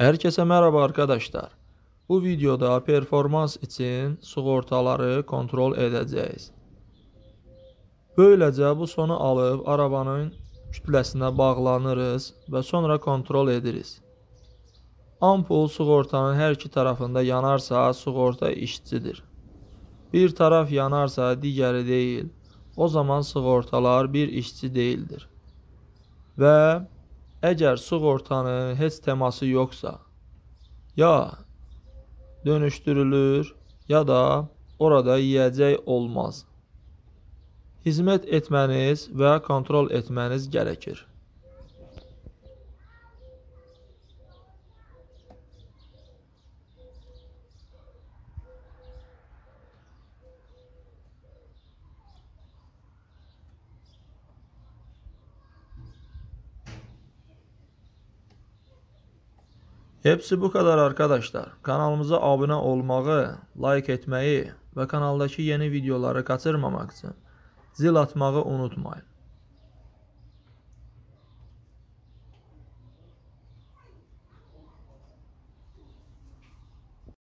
Herkese merhaba arkadaşlar. Bu videoda performans için sığortaları kontrol edeceğiz. Böylece bu sonu alıp arabanın kütləsinə bağlanırız ve sonra kontrol ederiz. Ampul sığortanın her iki tarafında yanarsa sığorta işçidir. Bir taraf yanarsa diğeri değil. O zaman sığortalar bir işçi değildir. Ve eğer sığortanın heç teması yoksa ya dönüştürülür ya da orada yiyecek olmaz. Hizmet etmeniz ve kontrol etmeniz gerekir. Hepsi bu kadar arkadaşlar. Kanalımıza abone olmağı, like etmeyi ve kanaldaki yeni videoları kaçırmamak için zil atmağı unutmayın.